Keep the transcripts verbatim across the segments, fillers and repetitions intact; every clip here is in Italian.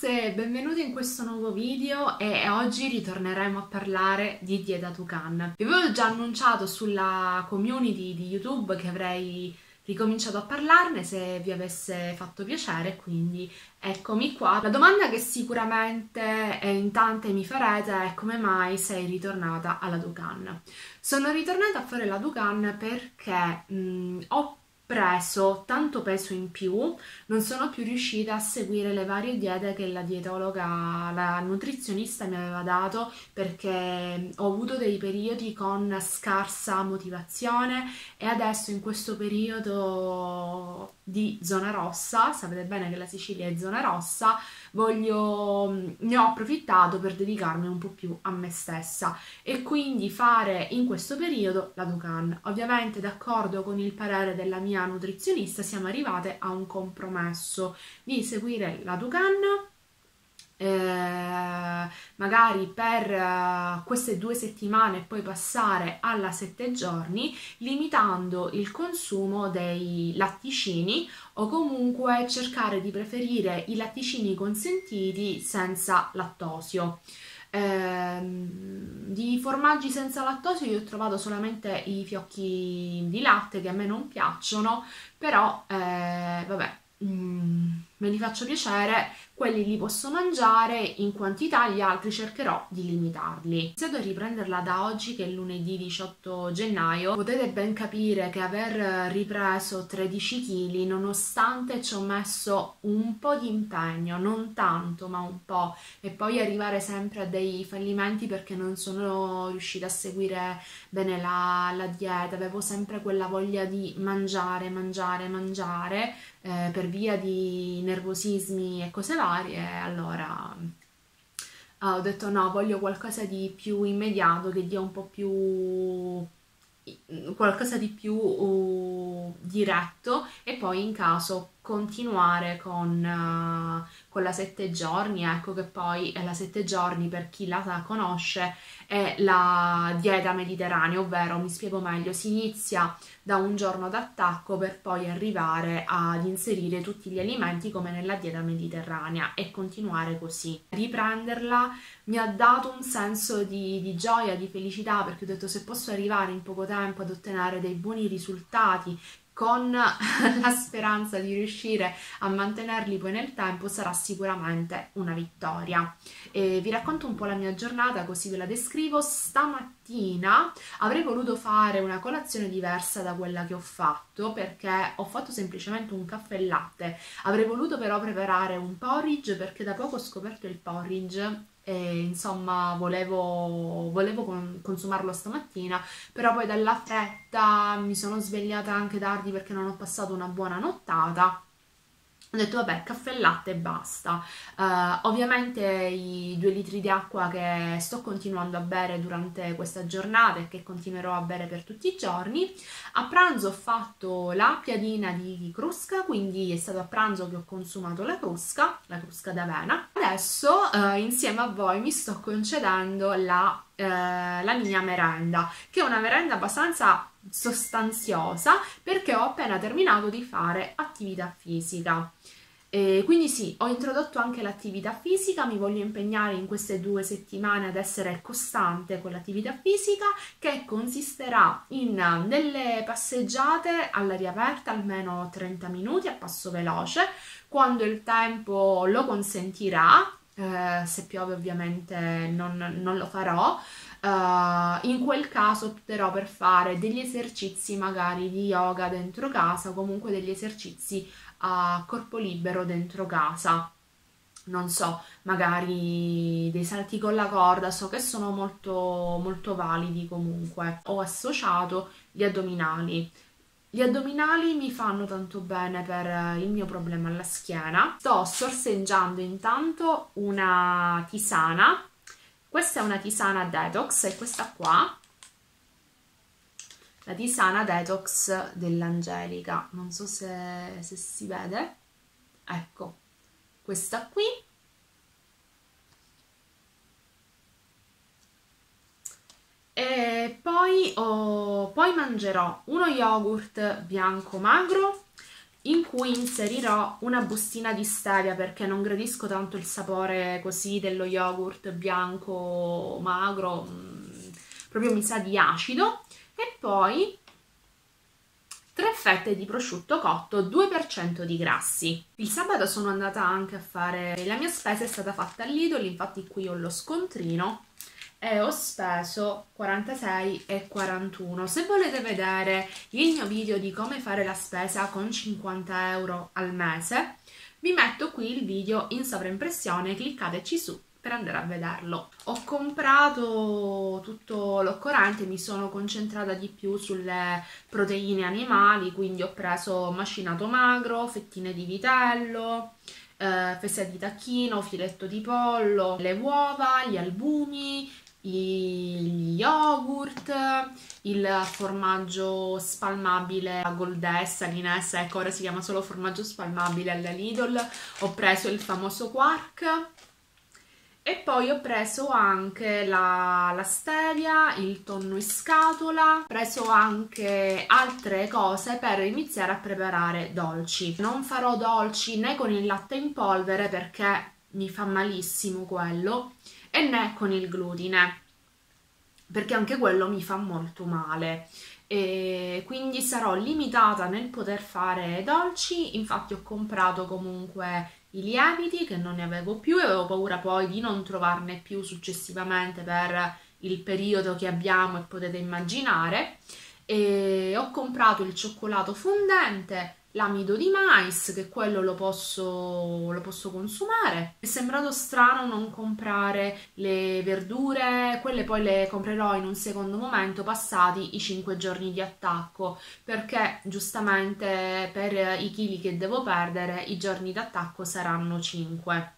ragazze, benvenuti in questo nuovo video e oggi ritorneremo a parlare di dieta Dukan. Vi avevo già annunciato sulla community di YouTube che avrei ricominciato a parlarne se vi avesse fatto piacere, quindi eccomi qua. La domanda che sicuramente in tante mi farete è: come mai sei ritornata alla Dukan? Sono ritornata a fare la Dukan perché mh, ho preso tanto peso in più, non sono più riuscita a seguire le varie diete che la dietologa, la nutrizionista mi aveva dato, perché ho avuto dei periodi con scarsa motivazione e adesso in questo periodo di zona rossa, sapete bene che la Sicilia è zona rossa, voglio, ne ho approfittato per dedicarmi un po' più a me stessa e quindi fare in questo periodo la Dukan. Ovviamente d'accordo con il parere della mia nutrizionista siamo arrivate a un compromesso di seguire la Dukan eh, magari per eh, queste due settimane e poi passare alla sette giorni, limitando il consumo dei latticini o comunque cercare di preferire i latticini consentiti senza lattosio. Eh, di formaggi senza lattosio io ho trovato solamente i fiocchi di latte, che a me non piacciono, però eh, vabbè, mm, me li faccio piacere, quelli li posso mangiare in quantità, gli altri cercherò di limitarli. Ho iniziato a riprenderla da oggi che è lunedì diciotto gennaio. Potete ben capire che aver ripreso tredici chili, nonostante ci ho messo un po' di impegno, non tanto ma un po', e poi arrivare sempre a dei fallimenti perché non sono riuscita a seguire bene la, la dieta, avevo sempre quella voglia di mangiare, mangiare, mangiare eh, per via di nervosismi e cose varie. Allora ah, ho detto no, voglio qualcosa di più immediato, che dia un po' più qualcosa di più uh, diretto, e poi in caso continuare con, uh, con la sette giorni, ecco, che poi è la sette giorni, per chi la, la conosce, è la dieta mediterranea, ovvero, mi spiego meglio, si inizia da un giorno d'attacco per poi arrivare ad inserire tutti gli alimenti come nella dieta mediterranea e continuare così. Riprenderla mi ha dato un senso di, di gioia, di felicità, perché ho detto se posso arrivare in poco tempo ad ottenere dei buoni risultati con la speranza di riuscire a mantenerli poi nel tempo, sarà sicuramente una vittoria. E vi racconto un po' la mia giornata, così ve la descrivo. Stamattina avrei voluto fare una colazione diversa da quella che ho fatto, perché ho fatto semplicemente un caffè e latte. Avrei voluto però preparare un porridge, perché da poco ho scoperto il porridge e insomma volevo, volevo con, consumarlo stamattina, però poi dalla fretta mi sono svegliata anche tardi perché non ho passato una buona nottata. Ho detto vabbè, caffè e latte e basta. Uh, ovviamente i due litri di acqua che sto continuando a bere durante questa giornata e che continuerò a bere per tutti i giorni. A pranzo ho fatto la piadina di crusca, quindi è stato a pranzo che ho consumato la crusca, la crusca d'avena. Adesso uh, insieme a voi mi sto concedendo la, uh, la mia merenda, che è una merenda abbastanza sostanziosa perché ho appena terminato di fare attività fisica. E quindi sì, ho introdotto anche l'attività fisica, mi voglio impegnare in queste due settimane ad essere costante con l'attività fisica, che consisterà in delle passeggiate all'aria aperta, almeno trenta minuti a passo veloce, quando il tempo lo consentirà. Eh, se piove ovviamente non, non lo farò, eh, in quel caso opterò per fare degli esercizi magari di yoga dentro casa, o comunque degli esercizi a corpo libero dentro casa, non so, magari dei salti con la corda, so che sono molto, molto validi comunque. Ho associato gli addominali. Gli addominali mi fanno tanto bene per il mio problema alla schiena. Sto sorseggiando intanto una tisana, questa è una tisana detox e questa qua, la tisana detox dell'Angelica, non so se, se si vede, ecco, questa qui. E poi, oh, poi mangerò uno yogurt bianco magro, in cui inserirò una bustina di stevia, perché non gradisco tanto il sapore così dello yogurt bianco magro, proprio mi sa di acido. E poi tre fette di prosciutto cotto, due per cento di grassi. Il sabato sono andata anche a fare la mia spesa, è stata fatta a Lidl, infatti qui ho lo scontrino, e ho speso quarantasei e quarantuno. Se volete vedere il mio video di come fare la spesa con cinquanta euro al mese, vi metto qui il video in sovraimpressione, cliccateci su per andare a vederlo. Ho comprato tutto l'occorrente, mi sono concentrata di più sulle proteine animali, quindi ho preso macinato magro, fettine di vitello, eh, fesa di tacchino, filetto di pollo, le uova, gli albumi, gli yogurt, il formaggio spalmabile a Goldessa, Linessa, ecco ora si chiama solo formaggio spalmabile alla Lidl, ho preso il famoso quark. E poi ho preso anche la, la stevia, il tonno in scatola, ho preso anche altre cose per iniziare a preparare dolci. Non farò dolci né con il latte in polvere perché mi fa malissimo quello, e né con il glutine perché anche quello mi fa molto male. E quindi sarò limitata nel poter fare dolci, infatti ho comprato comunque i lieviti che non ne avevo più e avevo paura poi di non trovarne più successivamente per il periodo che abbiamo e potete immaginare, e ho comprato il cioccolato fondente, l'amido di mais, che quello lo posso, lo posso consumare. Mi è sembrato strano non comprare le verdure, quelle poi le comprerò in un secondo momento, passati i cinque giorni di attacco, perché giustamente per i chili che devo perdere i giorni d'attacco saranno cinque.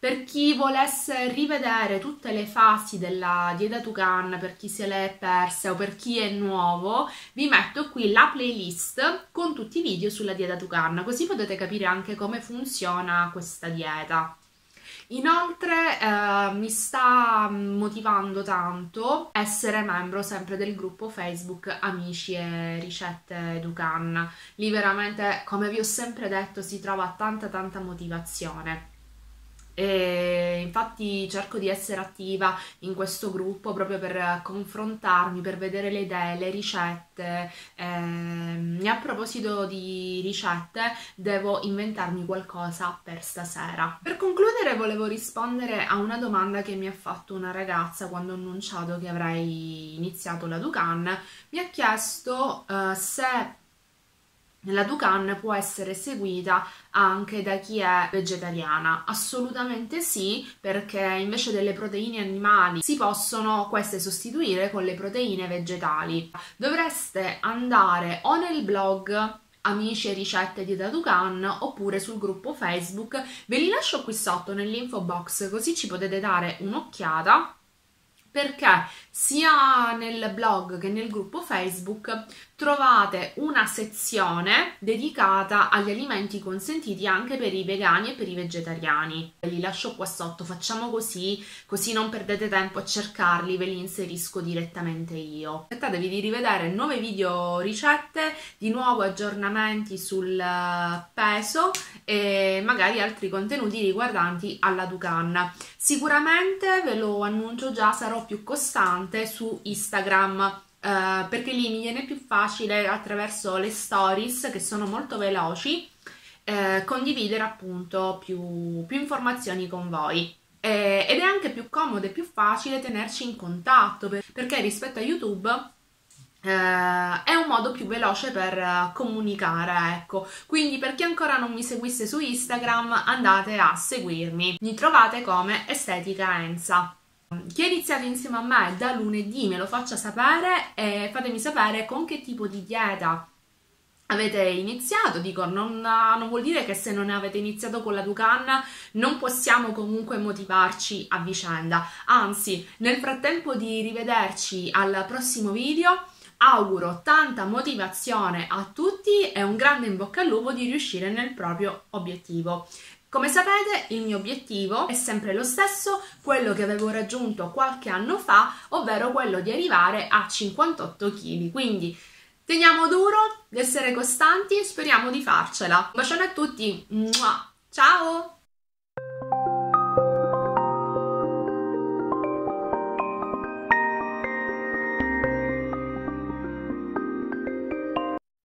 Per chi volesse rivedere tutte le fasi della dieta Dukan, per chi se l'è persa o per chi è nuovo, vi metto qui la playlist con tutti i video sulla dieta Dukan, così potete capire anche come funziona questa dieta. Inoltre eh, mi sta motivando tanto essere membro sempre del gruppo Facebook Amici e Ricette Dukan. Lì veramente, come vi ho sempre detto, si trova tanta tanta motivazione. E infatti cerco di essere attiva in questo gruppo proprio per confrontarmi, per vedere le idee, le ricette. Ehm, a proposito di ricette, devo inventarmi qualcosa per stasera. Per concludere volevo rispondere a una domanda che mi ha fatto una ragazza quando ho annunciato che avrei iniziato la Dukan. Mi ha chiesto uh, se la Dukan può essere seguita anche da chi è vegetariana. Assolutamente sì, perché invece delle proteine animali si possono queste sostituire con le proteine vegetali. Dovreste andare o nel blog Amici e Ricette di Dukan oppure sul gruppo Facebook, ve li lascio qui sotto nell'info box così ci potete dare un'occhiata, perché sia nel blog che nel gruppo Facebook trovate una sezione dedicata agli alimenti consentiti anche per i vegani e per i vegetariani. Ve li lascio qua sotto, facciamo così, così non perdete tempo a cercarli, ve li inserisco direttamente io. Aspettatevi di rivedere nuove video ricette, di nuovo aggiornamenti sul peso e magari altri contenuti riguardanti alla Dukan. Sicuramente, ve lo annuncio già, sarò più costante su Instagram, Uh, perché lì mi viene più facile attraverso le stories che sono molto veloci uh, condividere appunto più, più informazioni con voi, eh, ed è anche più comodo e più facile tenerci in contatto per, perché rispetto a YouTube uh, è un modo più veloce per uh, comunicare, ecco. Quindi per chi ancora non mi seguisse su Instagram andate a seguirmi, mi trovate come Estetica Enza. Chi ha iniziato insieme a me da lunedì me lo faccia sapere e fatemi sapere con che tipo di dieta avete iniziato. Dico, non, non vuol dire che se non avete iniziato con la Dukan non possiamo comunque motivarci a vicenda, anzi nel frattempo di rivederci al prossimo video auguro tanta motivazione a tutti e un grande in bocca al lupo di riuscire nel proprio obiettivo. Come sapete, il mio obiettivo è sempre lo stesso, quello che avevo raggiunto qualche anno fa, ovvero quello di arrivare a cinquantotto chili, quindi Teniamo duro di essere costanti e speriamo di farcela. Un bacione a tutti, ciao!